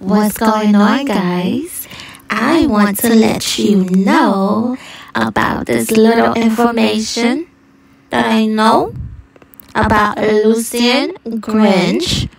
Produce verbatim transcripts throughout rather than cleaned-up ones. What's going on, guys? I want to let you know about this little information that I know about Lucian Grainge.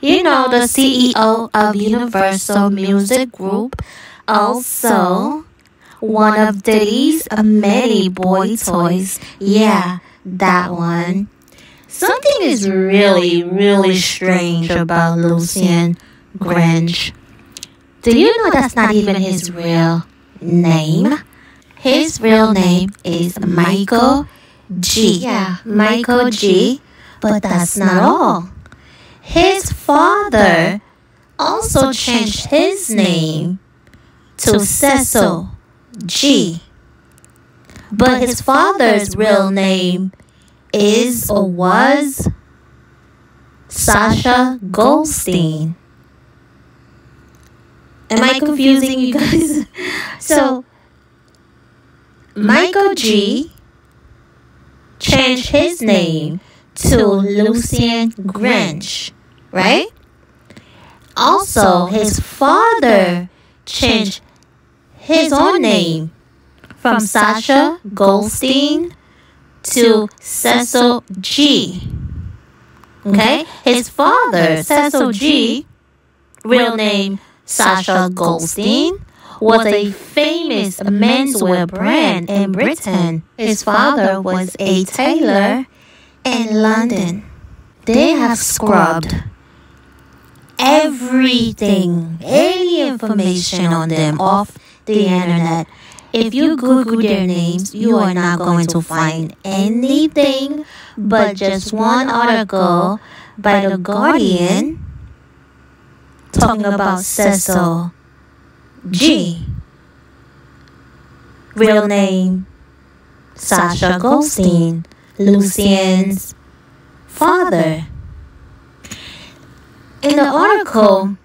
You know, the C E O of Universal Music Group, also one of Diddy's many boy toys. Yeah, that one. Something is really, really strange about Lucian Grainge. Do you know that's not even his real name? His real name is Michael Gee. Yeah, Michael Gee. But that's not all. His father also changed his name to Cecil Gee. But his father's real name is or was Sasha Goldstein. Am I confusing you guys? So, Michael Gee changed his name to Lucian Grainge, right? Also, his father changed his own name from Sasha Goldstein to Cecil Gee. Okay? His father, Cecil Gee, real name Sasha Goldstein, was a famous menswear brand in Britain. His father was a tailor in London. They have scrubbed everything, any information on them off the internet. If you Google their names, you are not going to find anything but just one article by The Guardian talking about Cecil Gee. Real name Sasha Goldstein, Lucian's father. In the article,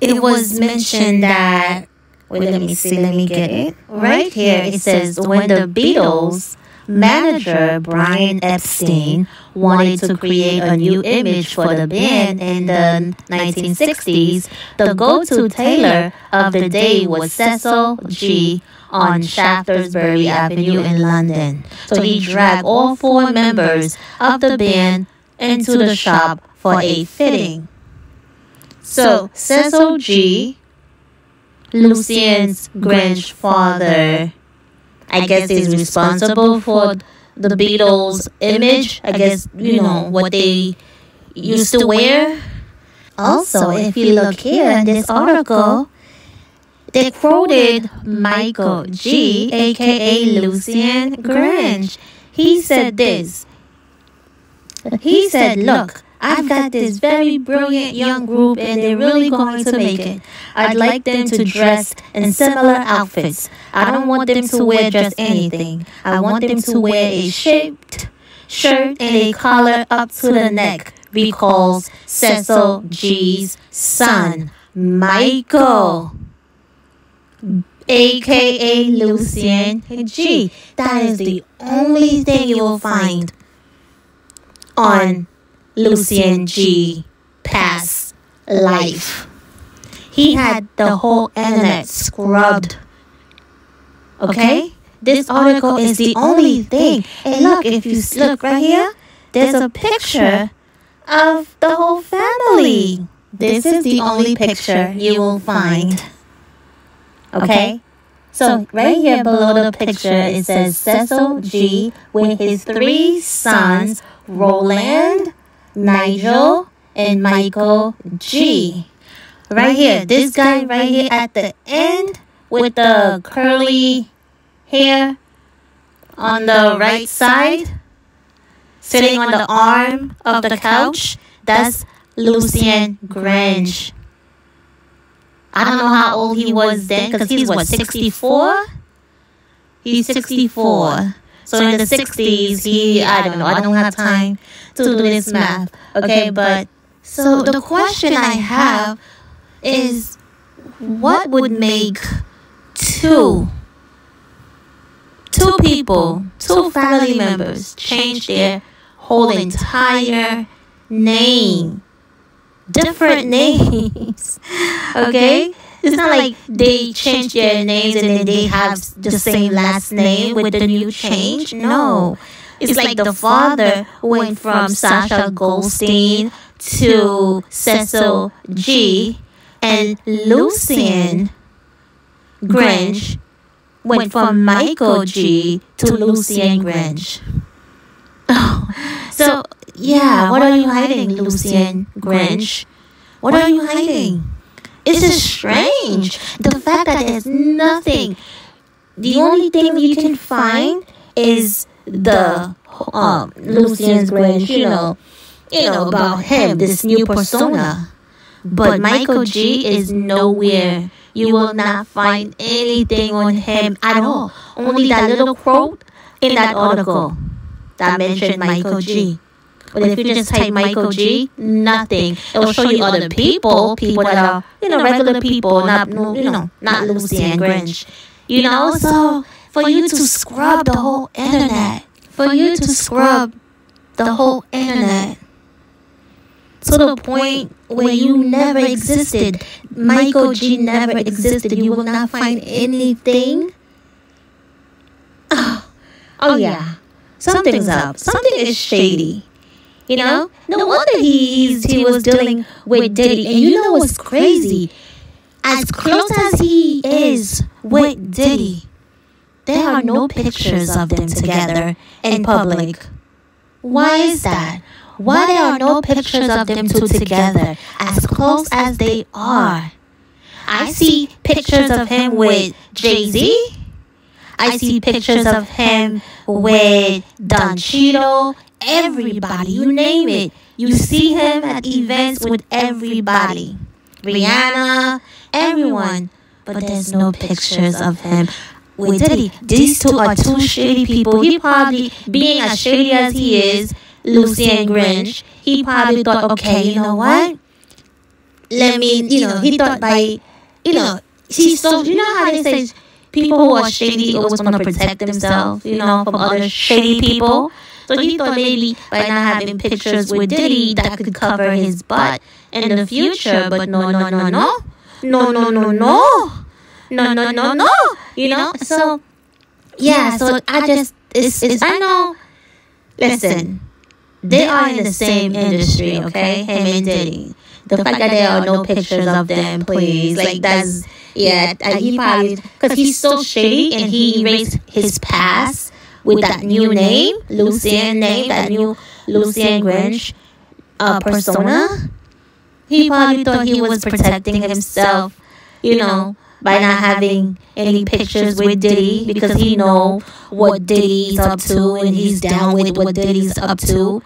it was mentioned that, wait, let me see, let me get it. Right here, it says, when the Beatles manager Brian Epstein wanted to create a new image for the band in the nineteen sixties, the go-to tailor of the day was Cecil Gee on Shaftesbury Avenue in London. So he dragged all four members of the band into the shop for a fitting. So Cecil Gee, Lucian's grandfather, I guess he's responsible for the Beatles' image. I guess, you know, what they used to wear. Also, if you look here in this article, they quoted Michael Gee, a k a. Lucian Grainge. He said this. He said, look, I've got this very brilliant young group and they're really going to make it. I'd like them to dress in similar outfits. I don't want them to wear just anything. I want them to wear a shaped shirt and a collar up to the neck, recalls Cecil Gee's son, Michael, a k a. Lucian Gee. That is the only thing you will find on Lucian Gee past life. He had the whole internet scrubbed. Okay? This article is the only thing. And look, if you look right here, there's a picture of the whole family. This is the only picture you will find. Okay? So right here below the picture, it says Cecil Gee with his three sons, Roland, Nigel, and Michael Gee. Right here, this guy right here at the end with the curly hair on the right side, sitting on the arm of the couch, that's Lucian Grainge. I don't know how old he was then, because he's what, sixty-four? He's sixty-four. So in the sixties, he, I don't know, I don't have time to do this math. Okay, but, so the question I have is, what would make two, two people, two family members change their whole entire name different names, okay? It's not like they change their names and then they have the same last name with the new change. No. It's like the father went from Sasha Goldstein to Cecil Gee, and Lucian Grainge went from Michael Gee to Lucian Grainge. Oh, so, yeah, what are you hiding, Lucian Grainge? What are you hiding? It's just strange. The fact that there's nothing. The only thing you can find is the um Lucian Grainge, you know, you know about him, this new persona. But Michael Gee is nowhere. You will not find anything on him at all. Only that little quote in that article that mentioned Michael Gee. But if you just type Michael Gee, nothing. It will show you other people, people that are, you know, regular people, not, you know, not Lucian Grainge. You know, so for you to scrub the whole internet, for you to scrub the whole internet to the point where you never existed, Michael Gee never existed, you will not find anything. Oh, oh yeah, something's up. Something is shady. You know, no wonder he's, he was dealing with Diddy. And you know what's crazy? As close as he is with Diddy, there are no pictures of them together in public. Why is that? Why there are no pictures of them two together, as close as they are? I see pictures of him with Jay-Z. I see pictures of him with Don Cheadle. Everybody, you name it, you see him at events with everybody, Rihanna, everyone, but there's no pictures of him with Diddy. These two are two shady people. He probably, being as shady as he is, Lucian Grainge, he probably thought, okay, you know what, let me, you know, he thought by, you know, he's so, you know how they say people who are shady always want to protect themselves, you know, from other shady people. So he thought maybe by not having pictures with Diddy, that could cover his butt in the future. But no, no, no, no. No, no, no, no. No, no, no, no. You know? So, yeah, so I just, it's, it's, I know, listen, they are in the same industry, okay? Him and Diddy. The fact that there are no pictures of them, please. Like, that's, yeah, he probably, because he's so shady and he erased his past with that new name, Lucian name, that new Lucian Grainge uh, persona. He probably thought he was protecting himself, you know, by not having any pictures with Diddy, because he know what Diddy's up to and he's down with what Diddy's up to.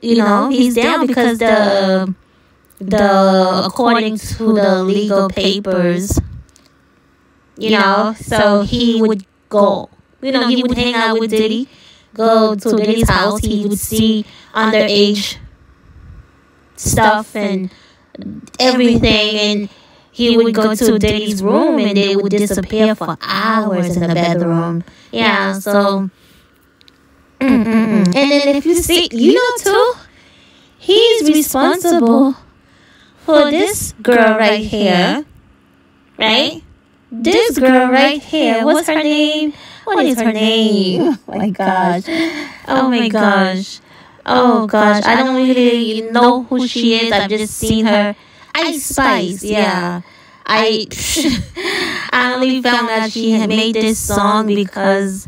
You know, he's down because the, the according to the legal papers, you know, so he would go. You know, he would hang out with Diddy, go to Diddy's house. He would see underage stuff and everything. And he would go to Diddy's room and they would disappear for hours in the bedroom. Yeah, so. Mm-mm-mm. And then if you see, you know too, he's responsible for this girl right here. Right? This girl right here. What's her name? What is her name? Oh my gosh. Oh my gosh. Oh gosh. I don't really know who she is. I've just seen her. Ice Spice. Yeah. I I only found out she had made this song because,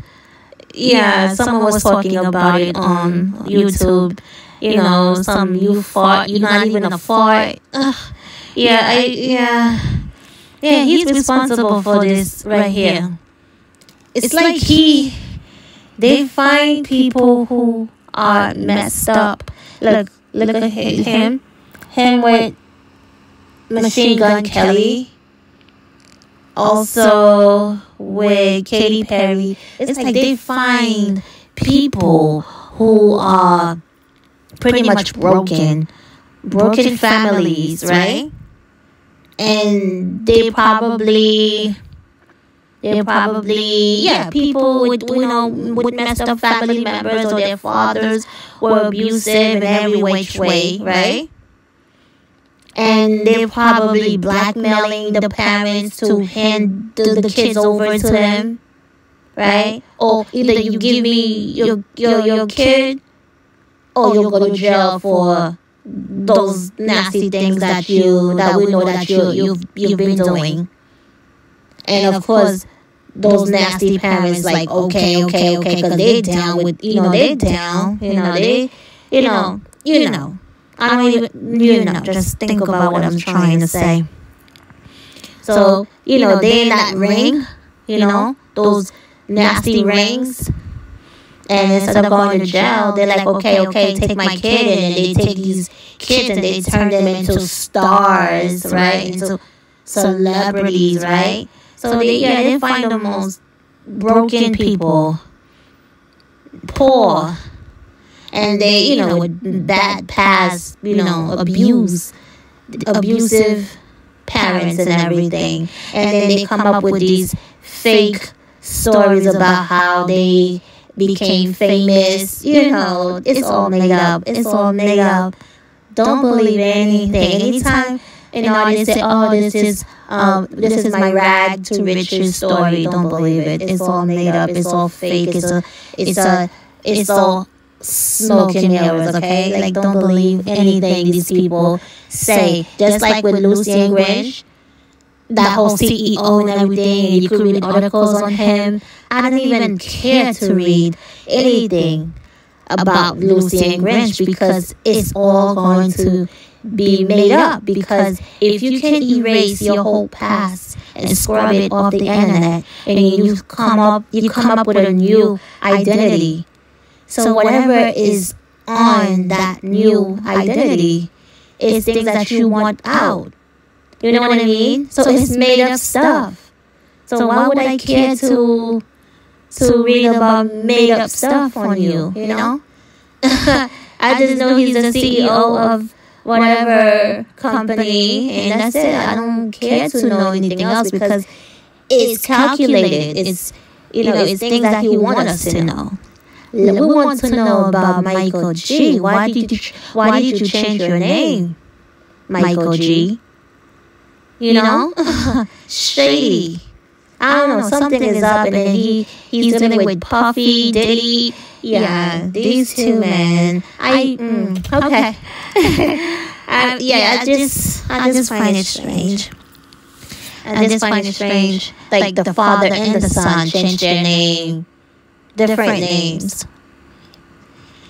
yeah, someone was talking about it on YouTube. You know, some you fart. You're not even a fart. Ugh. Yeah. I, yeah. Yeah. He's responsible for this right here. It's like he, they find people who are messed up. Look, look at him. Him with Machine Gun Kelly. Also with Katy Perry. It's like they find people who are pretty much broken. Broken families, right? And they probably... They're probably, yeah, people with, you know, with messed up family members, or their fathers were abusive in every which way, right? And they're probably blackmailing the parents to hand the, the kids over to them, right? Or either you give me your, your, your kid, or you'll go to jail for those nasty things that you that we know that you you've you've been doing. And of course, those nasty parents like okay, okay, okay, because they down with you know they down you know they you know you know. I don't even, you know, just think about what I'm trying to say. So, you know, they in that ring, you know, those nasty rings. And instead of going to jail, they're like, okay, okay, take my kid. And they take these kids and they turn them into stars, right? Into celebrities, right? So, they, yeah, they find the most broken people, poor. And they, you know, with bad past, you know, abuse, abusive parents and everything. And then they come up with these fake stories about how they became famous. You know, it's all made up. It's all made up. Don't believe anything. Anytime, you know, they say, oh, this is, um, this is my rag to riches story. Don't believe it. It's all made up. It's all fake. It's a, it's a, it's all... smoke and mirrors, okay? Like, don't believe anything these people say. Just like with Lucian Grainge, that whole C E O and everything, and you could read articles on him. I don't even care to read anything about Lucian Grainge because it's all going to be made up. Because if you can erase your whole past and scrub it off the internet, and you come up, you come up with a new identity. So whatever is on that new identity is things that you want out. You know what I mean? So it's made up stuff. So why would I care to to read about made up stuff on you, you know? I just know he's the C E O of whatever company, and that's it. I don't care to know anything else because it's calculated. It's, you know, it's things that he wants us to know. We want to know about Michael Gee. Why did you, why did you change your name, Michael Gee? You know, shady. I don't know. Something is up, and then he he's dealing with Puffy, Diddy. Yeah, these two men. I mm, okay. I, yeah, I just I just find it strange. I just find it strange. Like the father and the son changed their name. Different names.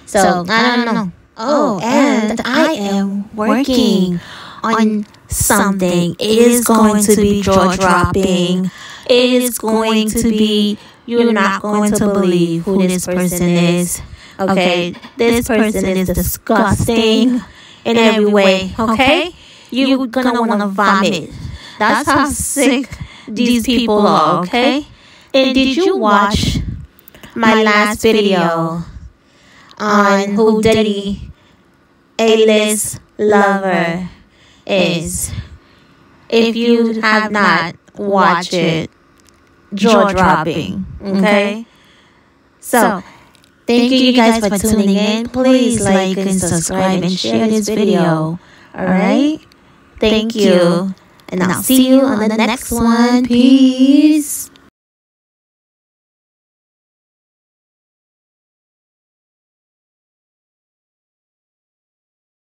So, I don't know. Oh, and I am working on something. It is going to be jaw-dropping. It is going to be, you're not going to believe who this person is. Okay? This person is disgusting in every way. Okay? You're going to want to vomit. That's how sick these people are. Okay? And did you watch my last video on who Diddy A-list lover is? If you have not watched it, jaw-dropping, okay? So, thank you guys for tuning in. Please like and subscribe and share this video, alright? Thank you, and I'll see you on the next one. Peace!